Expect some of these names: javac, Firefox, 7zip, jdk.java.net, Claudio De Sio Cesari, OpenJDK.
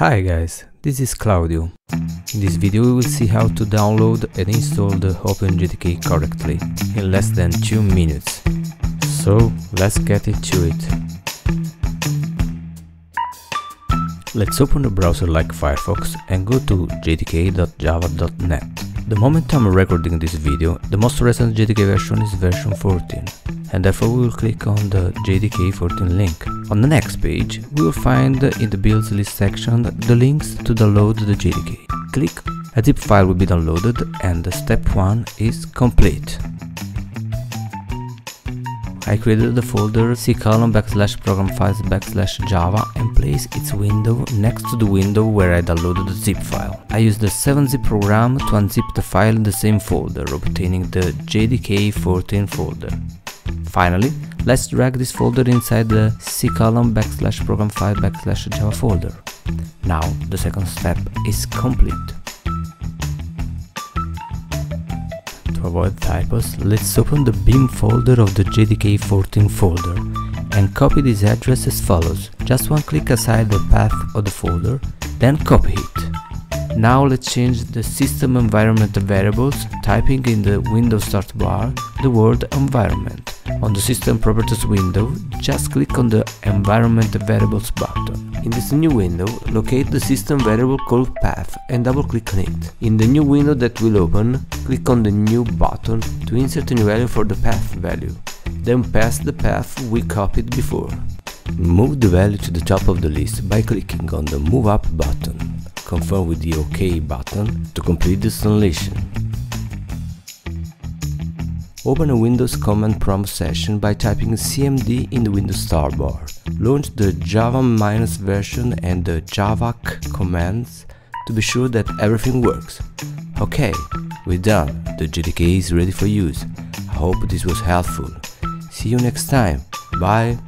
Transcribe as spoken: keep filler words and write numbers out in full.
Hi guys, this is Claudio. In this video we will see how to download and install the OpenJDK correctly, in less than two minutes. So, let's get into it. Let's open a browser like Firefox and go to j d k dot java dot net. The moment I'm recording this video, the most recent J D K version is version fourteen. And therefore we will click on the J D K fourteen link. On the next page, we will find in the builds list section the links to download the J D K. Click, a zip file will be downloaded and step one is complete. I created the folder c colon backslash program files backslash java and place its window next to the window where I downloaded the zip file. I used the seven zip program to unzip the file in the same folder, obtaining the J D K fourteen folder. Finally, let's drag this folder inside the c colon backslash program file backslash java folder. Now, the second step is complete. To avoid typos, let's open the bin folder of the J D K fourteen folder and copy this address as follows. Just one click aside the path of the folder, then copy it. Now let's change the system environment variables, typing in the Windows start bar the word environment. On the System Properties window, just click on the Environment Variables button. In this new window, locate the system variable called path and double-click on it. In the new window that will open, click on the New button to insert a new value for the path value, then pass the path we copied before. Move the value to the top of the list by clicking on the Move Up button. Confirm with the OK button to complete this installation. Open a Windows command prompt session by typing C M D in the Windows start bar. Launch the java minus version and the javac commands to be sure that everything works. Ok, we're done, the J D K is ready for use. I hope this was helpful. See you next time, bye!